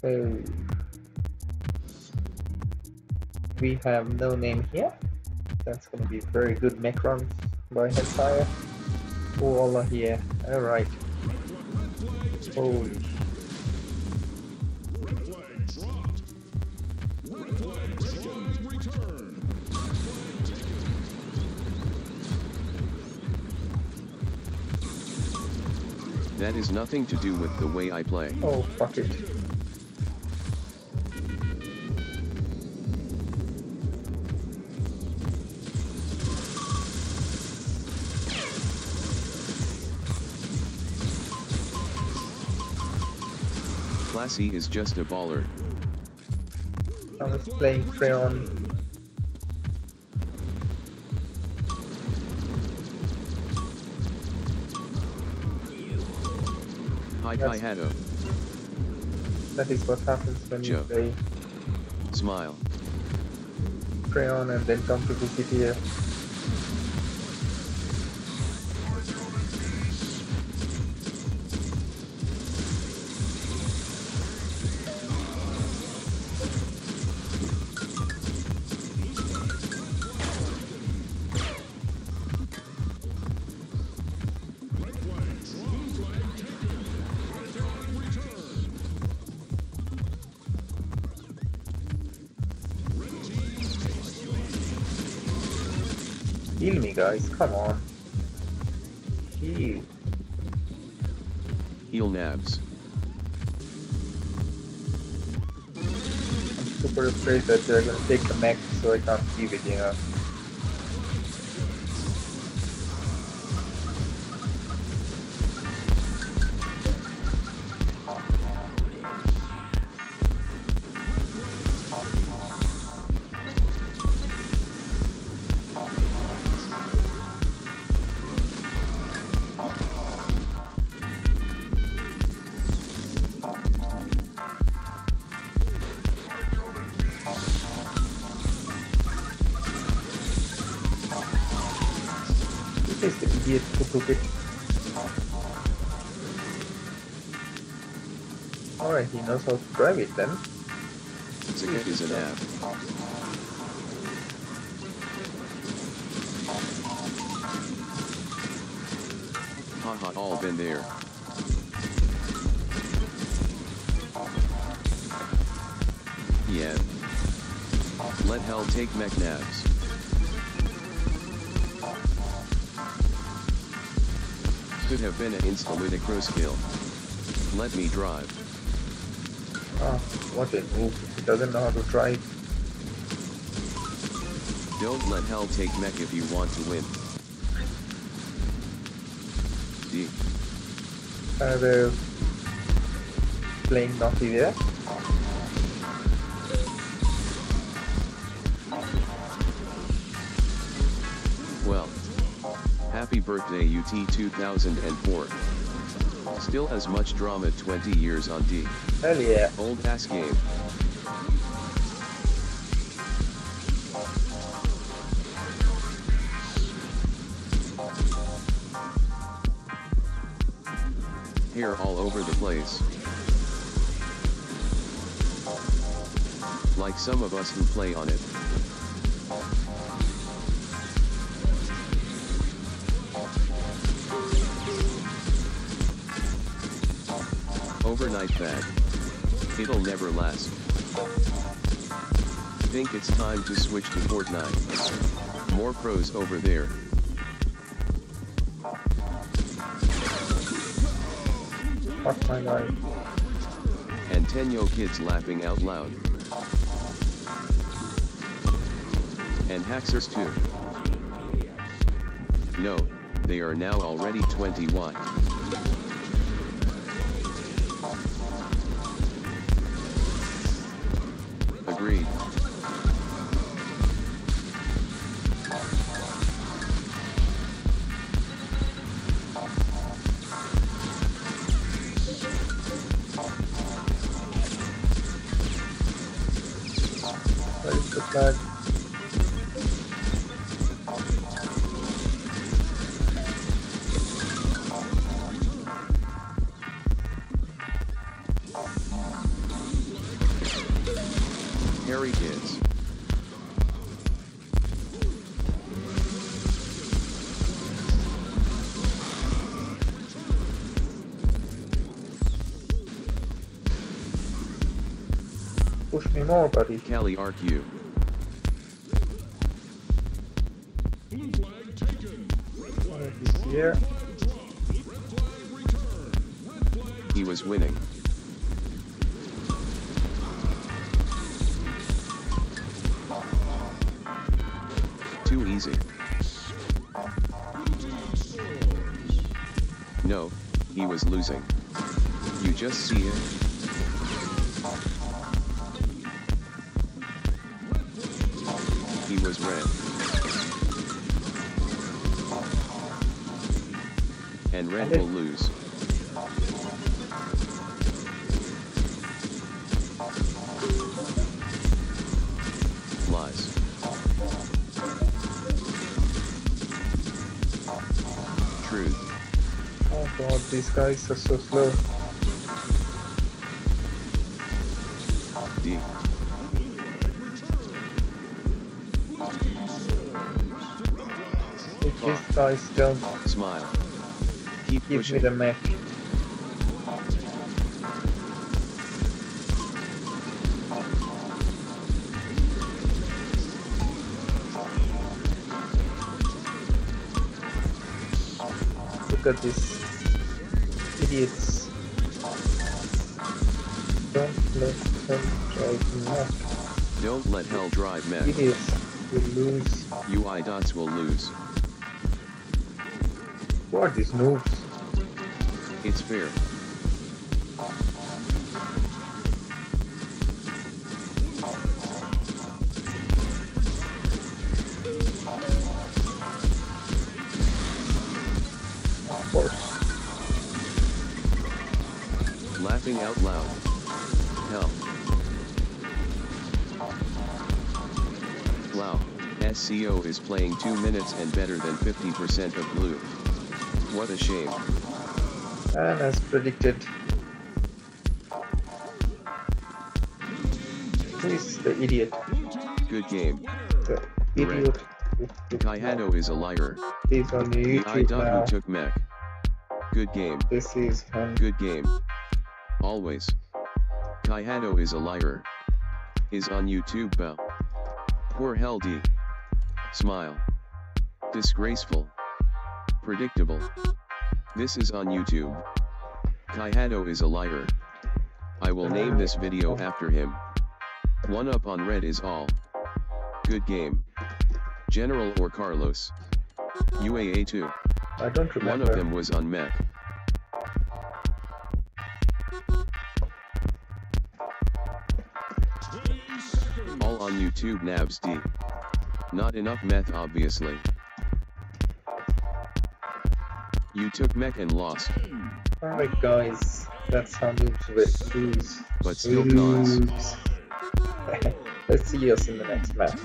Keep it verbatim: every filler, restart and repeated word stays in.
So we have no name here. That's gonna be very good mech runs by Hellfire. Oh Allah here. Yeah. Alright. Holy. That is nothing to do with the way I play. Oh, fuck it. Classy is just a baller. I was playing Freon. Kaihato. That is what happens when Joke. you play Smile Freon and then come to the C T F. Heal me, guys, come on. Heal. Heal nabs. I'm super afraid that they're gonna take the mech, so I can't leave it, you know. This is the idiot who took it. Alright, he knows how to drive it then. It's a good is an app. Haha, all been there. Yeah. Let hell take mech nabs. Could have been an insta with a cross kill. Let me drive. Ah, what a move. He doesn't know how to drive. Don't let hell take mech if you want to win. D. Are they playing naughty there? Well. Happy birthday U T two thousand four. Still as much drama twenty years on D. Hell yeah. Old ass game. Hair all over the place. Like some of us who play on it. Overnight bag. It'll never last. Think it's time to switch to Fortnite. More pros over there. Fuck my life. And Tenyo kids laughing out loud. And Haxers too. No, they are now already twenty-one. Agreed. That is the flag. There he is. Push me more, buddy. Kelly R Q. He's here. He was winning. Too easy. No, he was losing. You just see him. He was red. And red will lose. Lies. Oh god, these guys are so slow. D. If these guys don't smile, keep give me the mech. Look at these idiots. Don't let hell drive mech. Don't let hell drive mech. Idiots will lose. U I dots will lose. What are these moves? It's fair. Laughing out loud. Hell. Wow. S C O is playing two minutes and better than fifty percent of blue. What a shame. And as predicted. He's the idiot. Good game. The idiot. Kaihato is a liar. He's on YouTube now. I thought who took mech. Good game. This is fun. Good game. Always. Kaihato is a liar. Is on YouTube now. Poor Heldy. Smile. Disgraceful. Predictable. This is on YouTube. Kaihato is a liar. I will name this video after him. One up on red is all. Good game. General or Carlos. U A A two. I don't remember. One of them was on mech. All on YouTube nabs D. Not enough meth obviously. You took mech and lost. Alright guys, that's how moves with lose. But still cons. Let's see us in the next map.